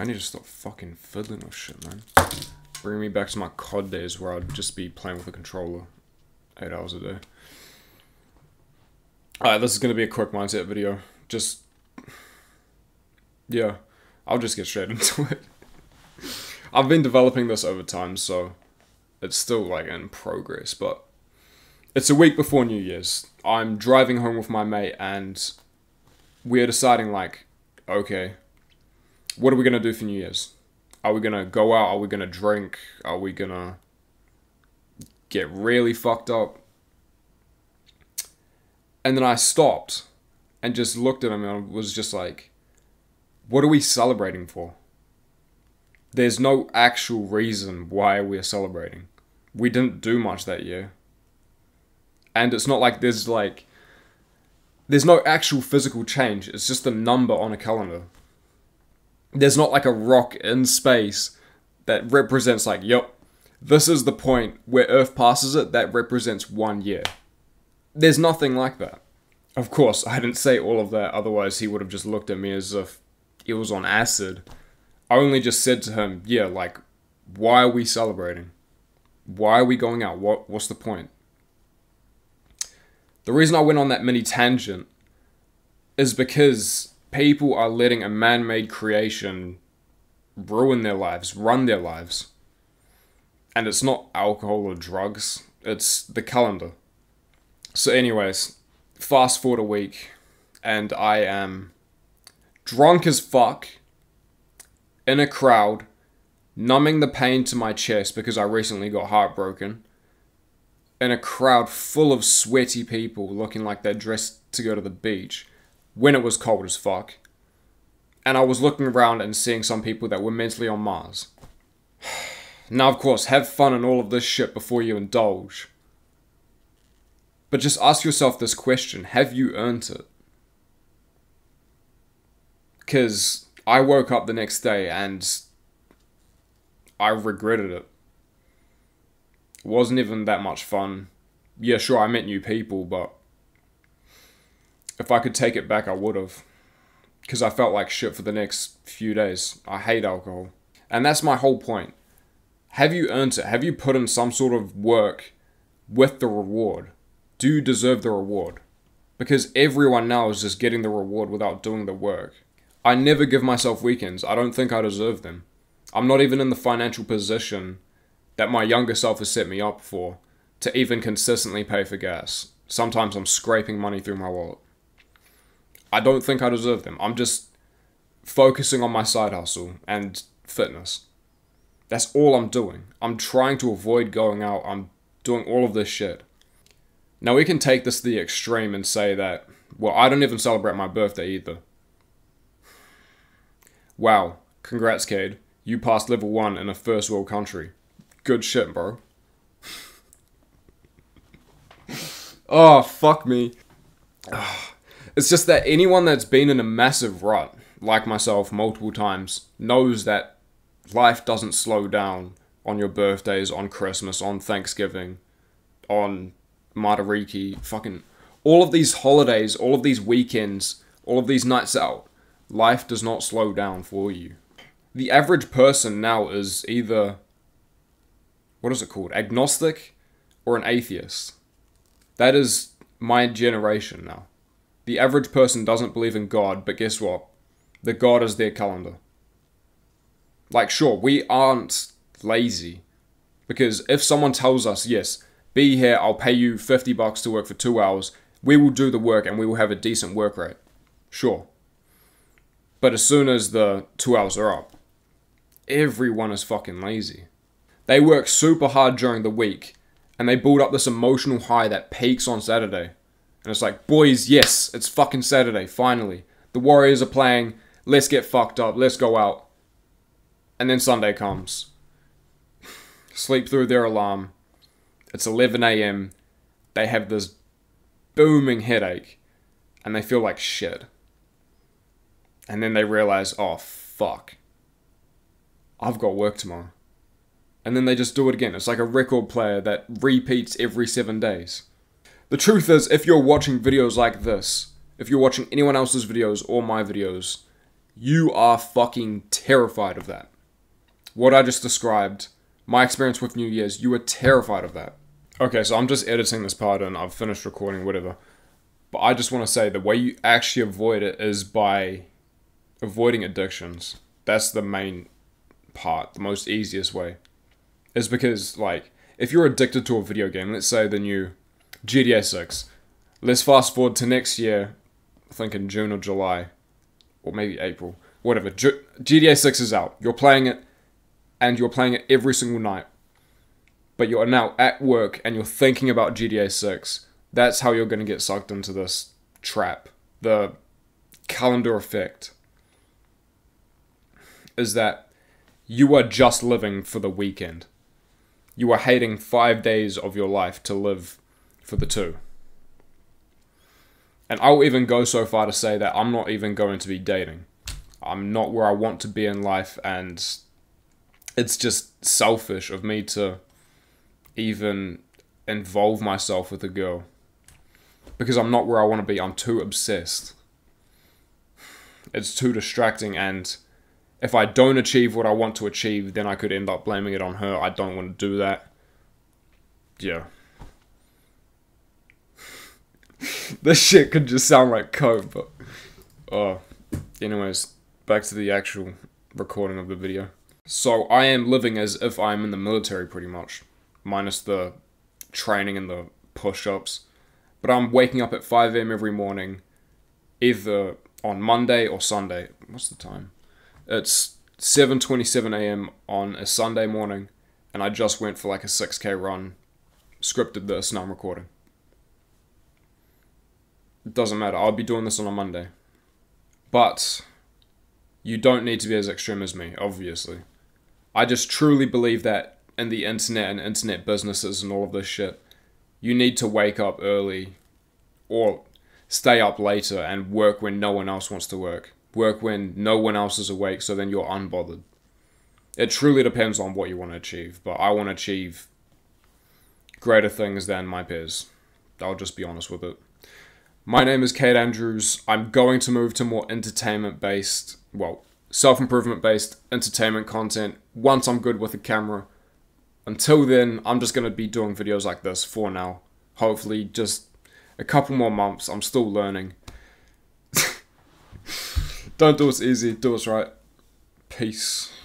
I need to stop fucking fiddling with shit, man. Bring me back to my COD days where I'd just be playing with a controller 8 hours a day. Alright, this is going to be a quick mindset video. Just... yeah, I'll just get straight into it. I've been developing this over time, so it's still, like, in progress, but... it's a week before New Year's. I'm driving home with my mate, and we're deciding, like, okay, what are we going to do for New Year's? Are we going to go out? Are we going to drink? Are we going to get really fucked up? And then I stopped and just looked at him and I was just like, what are we celebrating for? There's no actual reason why we're celebrating. We didn't do much that year. And it's not like there's no actual physical change. It's just a number on a calendar. There's not like a rock in space that represents like, yep, this is the point where Earth passes it. That represents 1 year. There's nothing like that. Of course, I didn't say all of that. Otherwise, he would have just looked at me as if he was on acid. I only just said to him, yeah, like, why are we celebrating? Why are we going out? What's the point? The reason I went on that mini tangent is because people are letting a man-made creation ruin their lives, run their lives. And it's not alcohol or drugs. It's the calendar. So anyways, fast forward a week, and I am drunk as fuck, in a crowd, numbing the pain to my chest because I recently got heartbroken, in a crowd full of sweaty people looking like they're dressed to go to the beach, when it was cold as fuck, and I was looking around and seeing some people that were mentally on Mars. Now, of course, have fun and all of this shit before you indulge. But just ask yourself this question, have you earned it? Because I woke up the next day and I regretted it. It wasn't even that much fun. Yeah, sure, I met new people, but if I could take it back, I would have. Because I felt like shit for the next few days. I hate alcohol. And that's my whole point. Have you earned it? Have you put in some sort of work with the reward? Do you deserve the reward? Because everyone now is just getting the reward without doing the work. I never give myself weekends. I don't think I deserve them. I'm not even in the financial position that my younger self has set me up for to even consistently pay for gas. Sometimes I'm scraping money through my wallet. I don't think I deserve them. I'm just focusing on my side hustle and fitness. That's all I'm doing. I'm trying to avoid going out. I'm doing all of this shit. Now, we can take this to the extreme and say that, well, I don't even celebrate my birthday either. Wow, congrats, Cade. You passed level 1 in a first world country. Good shit, bro. Oh, fuck me. It's just that anyone that's been in a massive rut, like myself multiple times, knows that life doesn't slow down on your birthdays, on Christmas, on Thanksgiving, on... Matariki, fucking all of these holidays, all of these weekends, all of these nights out. Life does not slow down for you. The average person now is either, what is it called, agnostic or an atheist. That is my generation now. The average person doesn't believe in God, but guess what? The God is their calendar. Like, sure, we aren't lazy, because if someone tells us, yes, be here, I'll pay you $50 to work for 2 hours. We will do the work and we will have a decent work rate. Sure. But as soon as the 2 hours are up, everyone is fucking lazy. They work super hard during the week and they build up this emotional high that peaks on Saturday. And it's like, boys, yes, it's fucking Saturday, finally. The Warriors are playing, let's get fucked up, let's go out. And then Sunday comes. Sleep through their alarm. It's 11 AM, they have this booming headache, and they feel like shit. And then they realize, oh fuck, I've got work tomorrow. And then they just do it again. It's like a record player that repeats every 7 days. The truth is, if you're watching videos like this, if you're watching anyone else's videos or my videos, you are fucking terrified of that. What I just described, my experience with New Year's, you are terrified of that. Okay, so I'm just editing this part and I've finished recording, whatever. But I just want to say the way you actually avoid it is by avoiding addictions. That's the main part, the most easiest way. Is because, like, if you're addicted to a video game, let's say the new GTA 6. Let's fast forward to next year, I think in June or July, or maybe April, whatever. GTA 6 is out. You're playing it, and you're playing it every single night. But you're now at work, and you're thinking about GTA 6. That's how you're going to get sucked into this trap. The calendar effect is that you are just living for the weekend. You are hating 5 days of your life to live for the two. And I'll even go so far to say that I'm not even going to be dating. I'm not where I want to be in life, and it's just selfish of me to even involve myself with a girl. Because I'm not where I want to be. I'm too obsessed. It's too distracting, and if I don't achieve what I want to achieve, then I could end up blaming it on her. I don't want to do that. Yeah. This shit could just sound like code, but... Oh. Anyways, back to the actual recording of the video. So, I am living as if I'm in the military, pretty much. Minus the training and the push-ups. But I'm waking up at 5 AM every morning, either on Monday or Sunday. What's the time? It's 7:27 AM on a Sunday morning, and I just went for like a 6K run, scripted this, and I'm recording. It doesn't matter, I'll be doing this on a Monday. But you don't need to be as extreme as me, obviously. I just truly believe that in the internet and internet businesses and all of this shit, you need to wake up early or stay up later and work when no one else wants to work. Work when no one else is awake, so then you're unbothered. It truly depends on what you want to achieve, but I want to achieve greater things than my peers. I'll just be honest with it. My name is Kate Andrews. I'm going to move to more entertainment-based, well, self-improvement-based entertainment content once I'm good with the camera. Until then, I'm just going to be doing videos like this for now. Hopefully, just a couple more months. I'm still learning. Don't do what's easy, do what's right. Peace.